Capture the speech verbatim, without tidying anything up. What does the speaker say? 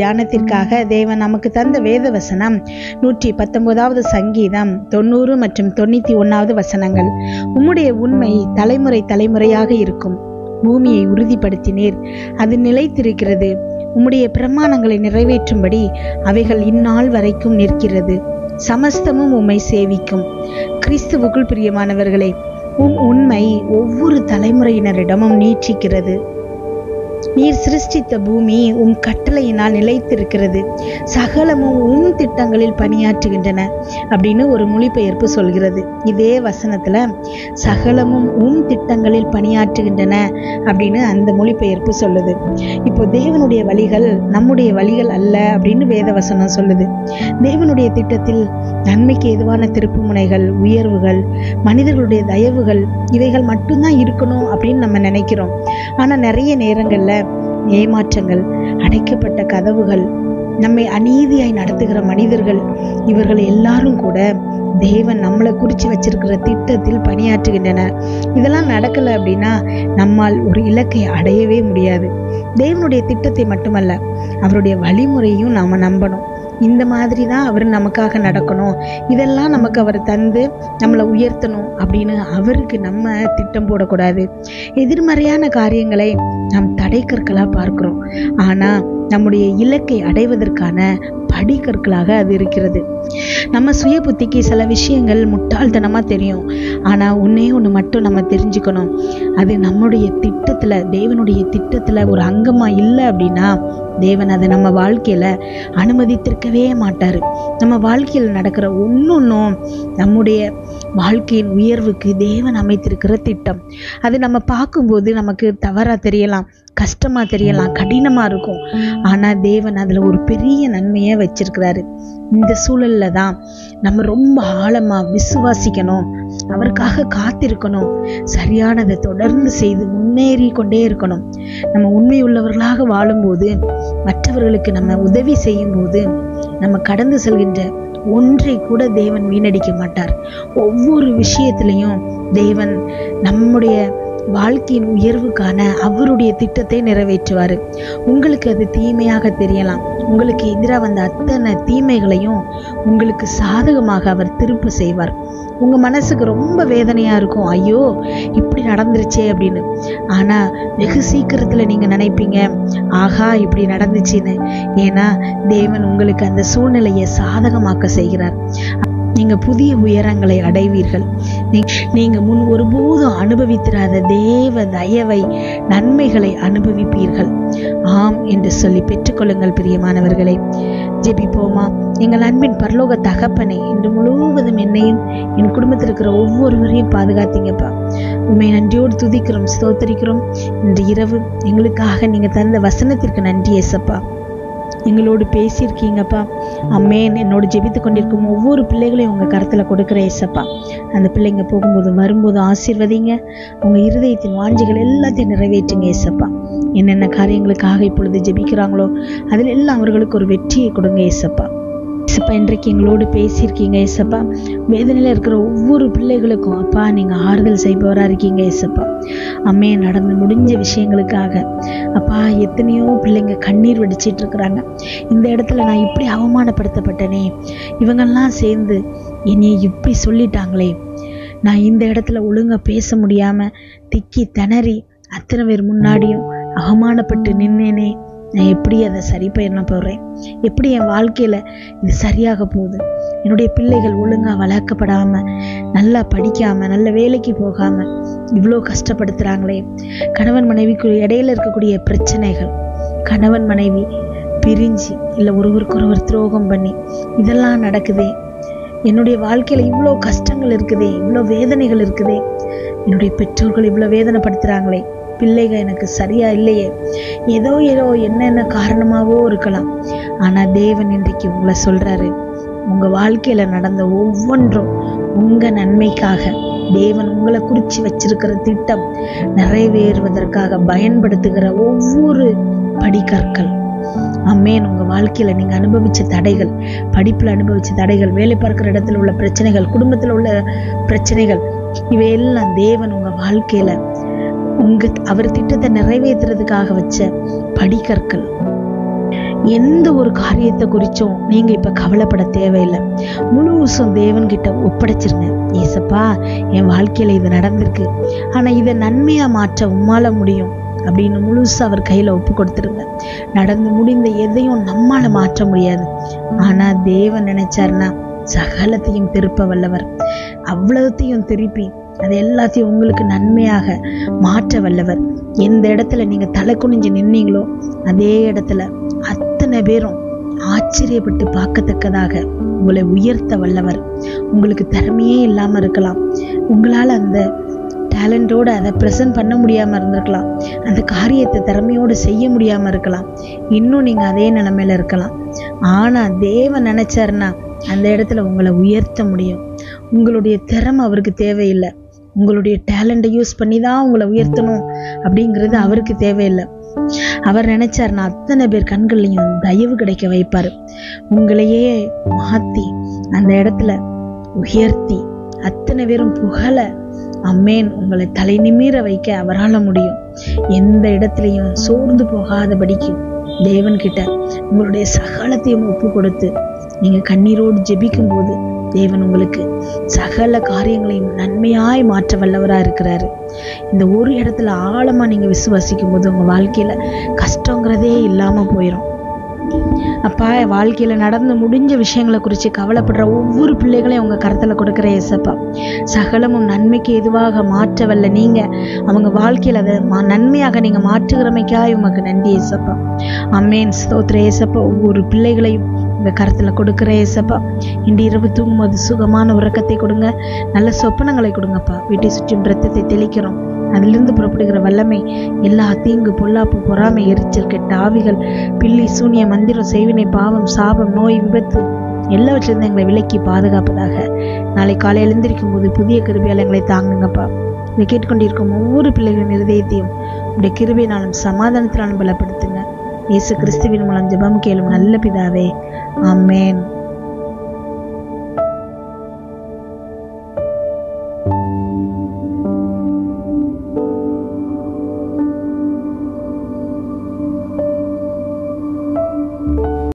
தியானத்திற்காக தேவன் நமக்கு தந்த வேத வசனம் நூற்றி பத்தொன்பதாவது சங்கீதம் தொண்ணூறு மற்றும் தொண்ணூற்றி ஒன்றாவது வசனங்கள். உம்முடைய உண்மை தலைமுறை தலைமுறையாக இருக்கும். பூமியை உறுதிப்படுத்தினீர், அது நிலைத்திருக்கிறது. உம்முடைய பிரமாணங்களை நிறைவேற்றும்படி அவைகள் இந்நாள் வரைக்கும் நிற்கிறது. சமஸ்தமும் உம்மை சேவிக்கும். கிறிஸ்துவுக்குள் பிரியமானவர்களே, உம் உண்மை ஒவ்வொரு தலைமுறையினரிடமும் நீட்டிக்கிறது. நீர் சிருஷ்டித்த பூமி உம் கட்டளையினால் நிலைத்திருக்கிறது. சகலமும் உம் திட்டங்களில் பணியாற்றுகின்றன அப்படின்னு ஒரு மொழிபெயர்ப்பு சொல்கிறது. இதே வசனத்தில் சகலமும் உம் திட்டங்களில் பணியாற்றுகின்றன அப்படின்னு அந்த மொழிபெயர்ப்பு சொல்லுது. இப்போ தேவனுடைய வழிகள் நம்முடைய வழிகள் அல்ல அப்படின்னு வேத வசனம் சொல்லுது. தேவனுடைய திட்டத்தில் நன்மைக்கு எதுவான திருப்புமுனைகள், உயர்வுகள், மனிதர்களுடைய தயவுகள் இவைகள் மட்டும்தான் இருக்கணும் அப்படின்னு நம்ம நினைக்கிறோம். ஆனால் நிறைய நேரங்களில் ஏமாற்றங்கள், அடைக்கப்பட்ட கதவுகள், நம்மை அநீதியாய் நடத்துகிற மனிதர்கள் இவர்கள் எல்லாரும் கூட தேவன் நம்மளை குறித்து வச்சிருக்கிற திட்டத்தில் பணியாற்றுகின்றனர். இதெல்லாம் நடக்கலை அப்படின்னா நம்மால் ஒரு இலக்கை அடையவே முடியாது. தேவனுடைய திட்டத்தை மட்டுமல்ல, அவருடைய வழிமுறையும் நாம் நம்பணும். இந்த மாதிரி தான் அவர் நமக்காக நடக்கணும், இதெல்லாம் நமக்கு அவர் தந்து நம்மளை உயர்த்தணும் அப்படின்னு அவருக்கு நம்ம திட்டம் போடக்கூடாது. எதிர்மறையான காரியங்களை நாம் தடைக்கற்களாக பார்க்குறோம், ஆனால் நம்முடைய இலக்கை அடைவதற்கான படிக்கற்களாக அது இருக்கிறது. நம்ம சுய புத்திக்கு சில விஷயங்கள் முட்டாள்தனமாக தெரியும், ஆனால் ஒன்றே ஒன்று மட்டும் நம்ம தெரிஞ்சுக்கணும், அது நம்முடைய திட்டத்தில், தேவனுடைய திட்டத்தில் ஒரு அங்கமாக இல்லை அப்படின்னா தேவன் அதை நம்ம வாழ்க்கையில் அனுமதித்திருக்கவே மாட்டார். நம்ம வாழ்க்கையில் நடக்கிற ஒன்று ஒன்றும் நம்முடைய வாழ்க்கையின் உயர்வுக்கு தேவன் அமைத்திருக்கிற திட்டம். அது நம்ம பார்க்கும்போது நமக்கு தவறாக தெரியலாம், கஷ்டமாக தெரியலாம், கடினமாக இருக்கும், ஆனால் தேவன் அதில் ஒரு பெரிய நன்மையை வச்சிருக்கிறாரு. இந்த சூழலில் தான் நம்ம ரொம்ப ஆழமாக விசுவாசிக்கணும், அவருக்காக காத்திருக்கணும், சரியானதை தொடர்ந்து செய்து முன்னேறி கொண்டே இருக்கணும். நம்ம உண்மையுள்ளவர்களாக வாழும்போது, மற்றவர்களுக்கு நம்ம உதவி செய்யும் போது, நம்ம கடந்து செல்கின்ற ஒன்றை கூட தேவன் வீணடிக்க மாட்டார். ஒவ்வொரு விஷயத்திலையும் தேவன் நம்முடைய வாழ்க்கையின் உயர்வுக்கான அவருடைய திட்டத்தை நிறைவேற்றுவார். உங்களுக்கு அது தீமையாக தெரியலாம், உங்களுக்கு எதிராக வந்த அத்தனை தீமைகளையும் உங்களுக்கு சாதகமாக அவர் திருப்ப செய்வார். உங்கள் மனசுக்கு ரொம்ப வேதனையாக இருக்கும், ஐயோ இப்படி நடந்துருச்சே அப்படின்னு. ஆனால் வெகு சீக்கிரத்தில் நீங்கள் நினைப்பீங்க, ஆகா இப்படி நடந்துச்சுன்னு. ஏன்னா தேவன் உங்களுக்கு அந்த சூழ்நிலையை சாதகமாக்க செய்கிறார். நீங்கள் புதிய உயரங்களை அடைவீர்கள். நீங்கள் முன் ஒருபோதும் அனுபவித்திராத தேவ தயவை, நன்மைகளை அனுபவிப்பீர்கள். ஆம் என்று சொல்லி பெற்றுக்கொள்ளுங்கள் பிரியமானவர்களே. ஜெபிப்போமா. எங்கள் அன்பின் பரலோக தகப்பனை, இன்று முழுவதும் என்னையும் என் குடும்பத்தில் இருக்கிற ஒவ்வொருவரையும் பாதுகாத்தீங்கப்பா. உண்மை நன்றியோடு துதிக்கிறோம், ஸ்தோத்தரிக்கிறோம். இன்று இரவு எங்களுக்காக நீங்கள் தந்த வசனத்திற்கு நன்றி ஏசப்பா. எங்களோடு பேசியிருக்கீங்கப்பா. அம்மேன். என்னோடு ஜெபித்து கொண்டிருக்கும் ஒவ்வொரு பிள்ளைகளையும் உங்கள் கருத்தில் கொடுக்குற ஏசப்பா. அந்த பிள்ளைங்க போகும்போது வரும்போதும் ஆசீர்வதிங்க. அவங்க இருதயத்தின் வாஞ்சிகள் எல்லாத்தையும் நிறைவேற்றுங்க ஏசப்பா. என்னென்ன காரியங்களுக்காக இப்பொழுது ஜெபிக்கிறாங்களோ அதில் எல்லாம் அவர்களுக்கு ஒரு வெற்றியை கொடுங்க ஏசப்பா. ஏசப்பா, இன்றைக்கு எங்களோடு பேசியிருக்கீங்க ஏசப்பா. வேதனையில் இருக்கிற ஒவ்வொரு பிள்ளைகளுக்கும் அப்பா நீங்கள் ஆறுதல் செய்பவராக இருக்கீங்க ஏசப்பா. அம்மையை நடந்து முடிஞ்ச விஷயங்களுக்காக அப்பா எத்தனையோ பிள்ளைங்க கண்ணீர் வடிச்சிட்டு இருக்கிறாங்க. இந்த இடத்துல நான் இப்படி அவமானப்படுத்தப்பட்டனே, இவங்கெல்லாம் சேர்ந்து என்னை இப்படி சொல்லிட்டாங்களே, நான் இந்த இடத்துல ஒழுங்காக பேச முடியாமல் திக்கி திணறி அத்தனை பேர் முன்னாடியும் அவமானப்பட்டு நின்னேனே, நான் எப்படி அதை சரி பண்ண போகிறேன், எப்படி என் வாழ்க்கையில் இது சரியாக போகுது, என்னுடைய பிள்ளைகள் ஒழுங்காக வளர்க்கப்படாமல், நல்லா படிக்காமல், நல்ல வேலைக்கு போகாமல் இவ்வளோ கஷ்டப்படுத்துகிறாங்களே, கணவன் மனைவிக்கு இடையில இருக்கக்கூடிய பிரச்சனைகள், கணவன் மனைவி பிரிஞ்சு இல்லை ஒருவருக்கு ஒருவர் துரோகம் பண்ணி இதெல்லாம் நடக்குதே, என்னுடைய வாழ்க்கையில் இவ்வளோ கஷ்டங்கள் இருக்குதே, இவ்வளோ வேதனைகள் இருக்குதே, என்னுடைய பெற்றோர்கள் இவ்வளோ வேதனைப்படுத்துகிறாங்களே, பிள்ளைகள் எனக்கு சரியா இல்லையே, ஏதோ ஏதோ என்னென்ன காரணமாகவோ இருக்கலாம். ஆனால் தேவன் இன்றைக்கு உங்களை சொல்கிறாரு, உங்கள் வாழ்க்கையில் நடந்த ஒவ்வொன்றும் உங்கள் நன்மைக்காக, தேவன் உங்களை குறித்து வச்சிருக்கிற திட்டம் நிறைவேறுவதற்காக பயன்படுத்துகிற ஒவ்வொரு படிக்கற்கள். அம்மேன். உங்கள் வாழ்க்கையில் நீங்கள் அனுபவித்த தடைகள், படிப்பில் அனுபவித்த தடைகள், வேலை பார்க்குற இடத்துல உள்ள பிரச்சனைகள், குடும்பத்தில் உள்ள பிரச்சனைகள், இவையெல்லாம் தேவன் உங்கள் வாழ்க்கையில் உங்க அவர் திட்டத்தை நிறைவேற்றுறதுக்காக வச்ச படிக்கற்கள். எந்த ஒரு காரியத்தை குறிச்சும் நீங்கள் இப்போ கவலைப்பட தேவையில்லை. முழு விஷயம் தேவன்கிட்ட ஒப்படைச்சிருங்க. ஏசப்பா, என் வாழ்க்கையில் இது நடந்திருக்கு, ஆனால் இதை நன்மையாக மாற்ற உம்மால் முடியும் அப்படின்னு முழுசாக அவர் கையில் ஒப்பு கொடுத்துருங்க. நடந்து முடிந்த எதையும் நம்மால் மாற்ற முடியாது, ஆனால் தேவன் நினைச்சாருன்னா சகலத்தையும் திருப்ப வல்லவர். அவ்வளவுத்தையும் திருப்பி அது எல்லாத்தையும் உங்களுக்கு நன்மையாக மாற்ற வல்லவர். எந்த இடத்துல நீங்கள் தலை குனிஞ்சு நின்னீங்களோ அதே இடத்துல அத்தனை பேரும் ஆச்சரியப்பட்டு பார்க்கத்தக்கதாக உங்களை உயர்த்த வல்லவர். உங்களுக்கு திறமையே இல்லாமல் இருக்கலாம், உங்களால் அந்த டேலண்டோடு அதை ப்ரெசன்ட் பண்ண முடியாமல் இருந்திருக்கலாம், அந்த காரியத்தை திறமையோடு செய்ய முடியாமல் இருக்கலாம், இன்னும் நீங்கள் அதே நிலைமையில் இருக்கலாம். ஆனால் தேவன் நினச்சாருன்னா அந்த இடத்துல உங்களை உயர்த்த முடியும். உங்களுடைய திறமை அவருக்கு தேவையில்லை, உங்களுடைய டேலண்டை யூஸ் பண்ணி தான் உங்களை உயர்த்தணும் அப்படிங்கிறது அவருக்கு தேவையில்லை. அவர் நினைச்சாருன்னா அத்தனை பேர் கண்கள்லையும் தயவு கிடைக்க வைப்பார். உங்களையே மாற்றி அந்த இடத்துல உயர்த்தி அத்தனை பேரும் புகழ அம்மேன் உங்களை தலை நிமிர வைக்க அவரால் முடியும். எந்த இடத்துலையும் சோர்ந்து போகாதபடிக்கு தேவன்கிட்ட உங்களுடைய சகலத்தையும் ஒப்பு கொடுத்து நீங்கள் கண்ணீரோடு ஜெபிக்கும் போது தேவன் உங்களுக்கு சகல காரியங்களையும் நன்மையாய் மாற்ற வல்லவராக இருக்கிறாரு. இந்த ஒரு இடத்துல ஆழமாக நீங்கள் விசுவாசிக்கும் போது உங்கள் வாழ்க்கையில் கஷ்டங்கிறதே இல்லாமல் போயிடும். அப்பா, வாழ்க்கையில் நடந்து முடிஞ்ச விஷயங்களை குறித்து கவலைப்படுற ஒவ்வொரு பிள்ளைகளையும் உங்கள் கருத்தில் கொடுக்குற ஏசப்பா, சகலமும் நன்மைக்கு எதுவாக மாற்றவல்ல நீங்கள் அவங்க வாழ்க்கையில் அதை மா நன்மையாக நீங்கள் மாற்றுகிறமைக்காய் உங்களுக்கு நன்றி ஏசப்பா. அம்மேன், ஸ்தோத்திர ஏசப்பா. ஒவ்வொரு பிள்ளைகளையும் உங்கள் கருத்தில் கொடுக்குற ஏசப்பா. இன்று இரவு தூங்கும்போது சுகமான உறக்கத்தை கொடுங்க, நல்ல சொப்பனங்களை கொடுங்கப்பா. வீட்டை சுற்றும் ரத்தத்தை தெளிக்கிறோம், அதிலிருந்து புறப்படுகிற வல்லமை எல்லா தீங்கு, பொல்லாப்பு, பொறாமை, எரிச்சல், கெட்ட ஆவிகள், பில்லி, சூனிய, மந்திரம், செய்வினை, பாவம், சாபம், நோய், விபத்து எல்லாவற்றிலிருந்து எங்களை விலக்கி பாதுகாப்பதாக. நாளை காலை எழுந்திருக்கும் போது புதிய கிருபையால் எங்களை தாங்குங்கப்பா. இதை கேட்டுக்கொண்டிருக்கும் ஒவ்வொரு பிள்ளைகளின் இருதயத்தையும் உடைய கிருபையினாலும் சமாதானத்தினாலும் பலப்படுத்துங்க. இயேசு கிறிஸ்துவின் மூலம் ஜெபம் கேளும் நல்ல பிதாவே, ஆமென்.